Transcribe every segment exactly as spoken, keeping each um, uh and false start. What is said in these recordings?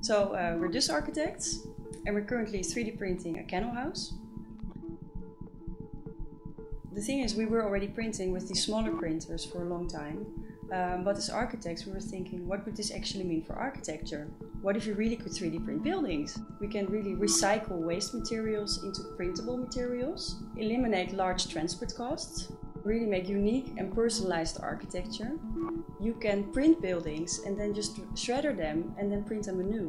So uh, we're D U S architects and we're currently three D printing a kennel house. The thing is, we were already printing with these smaller printers for a long time, um, but as architects we were thinking, what would this actually mean for architecture? What if you really could three D print buildings? We can really recycle waste materials into printable materials, eliminate large transport costs, really make unique and personalized architecture. You can print buildings and then just shredder them and then print them anew.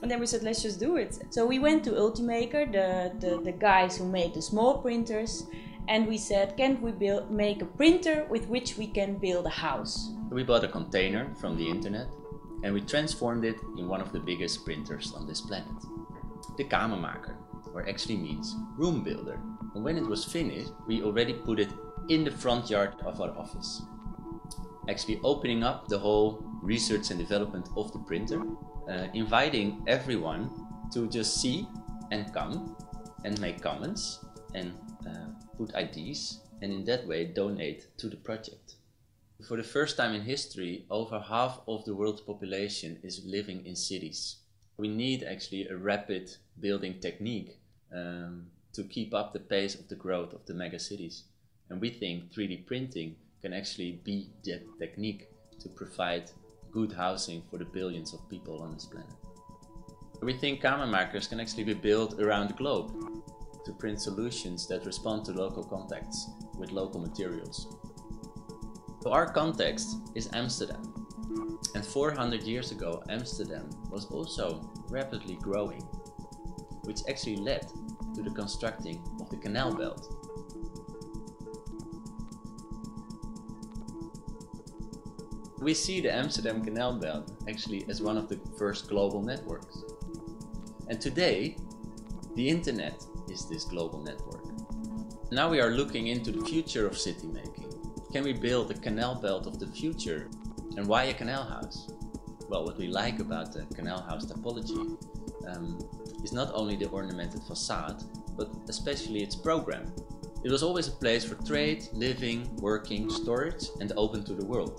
And then we said, let's just do it. So we went to Ultimaker, the, the, the guys who made the small printers, and we said, can't we build, make a printer with which we can build a house? We bought a container from the internet and we transformed it in one of the biggest printers on this planet. The Kamermaker, or actually means room builder. And when it was finished, we already put it in the front yard of our office, actually opening up the whole research and development of the printer, uh, inviting everyone to just see and come and make comments and Uh, put I Ds, and in that way donate to the project. For the first time in history, over half of the world's population is living in cities. We need actually a rapid building technique um, to keep up the pace of the growth of the mega cities. And we think three D printing can actually be that technique to provide good housing for the billions of people on this planet. We think Kamermakers can actually be built around the globe to print solutions that respond to local contexts with local materials. So our context is Amsterdam, and four hundred years ago Amsterdam was also rapidly growing, which actually led to the constructing of the canal belt. We see the Amsterdam Canal Belt actually as one of the first global networks, and today the internet is this global network. Now we are looking into the future of city making. Can we build a canal belt of the future? And why a canal house? Well, what we like about the canal house typology um, is not only the ornamented facade, but especially its program. It was always a place for trade, living, working, storage, and open to the world.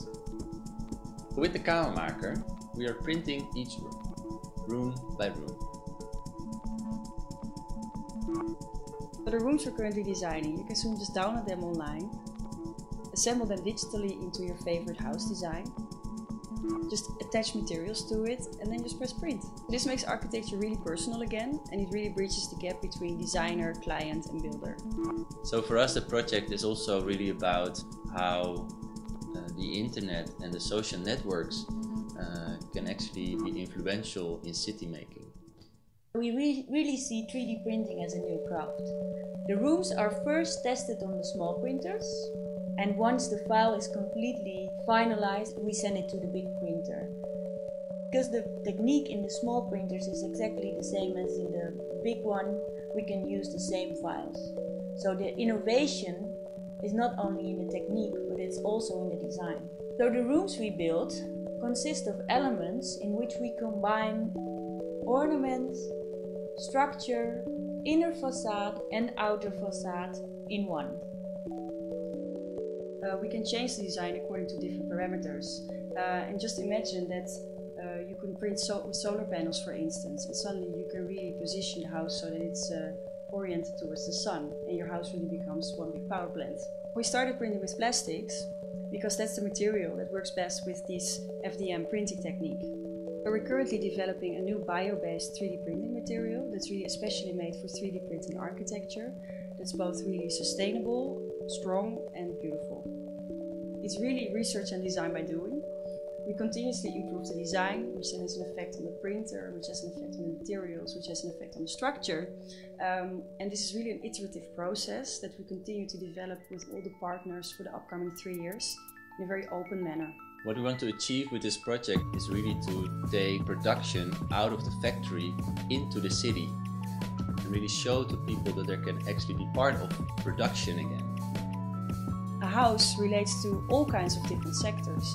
With the Kamermaker, we are printing each room, room by room. So the rooms we're currently designing, you can soon just download them online, assemble them digitally into your favorite house design, just attach materials to it and then just press print. This makes architecture really personal again, and it really bridges the gap between designer, client and builder. So for us the project is also really about how uh, the internet and the social networks uh, can actually be influential in city making. We re really see three D printing as a new craft. The rooms are first tested on the small printers, and once the file is completely finalized, we send it to the big printer. Because the technique in the small printers is exactly the same as in the big one, we can use the same files. So the innovation is not only in the technique, but it's also in the design. So the rooms we build consist of elements in which we combine ornament, structure, inner facade and outer facade in one. Uh, we can change the design according to different parameters, uh, and just imagine that uh, you can print so solar panels, for instance, and suddenly you can really position the house so that it's uh, oriented towards the sun and your house really becomes one big power plant. We started printing with plastics because that's the material that works best with this F D M printing technique. We're currently developing a new bio-based three D printing material that's really especially made for three D printing architecture, that's both really sustainable, strong and beautiful. It's really research and design by doing. We continuously improve the design, which has an effect on the printer, which has an effect on the materials, which has an effect on the structure. Um, and this is really an iterative process that we continue to develop with all the partners for the upcoming three years in a very open manner. What we want to achieve with this project is really to take production out of the factory into the city and really show to people that they can actually be part of production again. A house relates to all kinds of different sectors,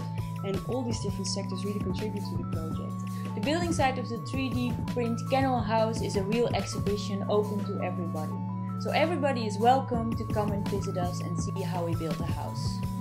and all these different sectors really contribute to the project. The building side of the three D print canal house is a real exhibition open to everybody. So everybody is welcome to come and visit us and see how we build a house.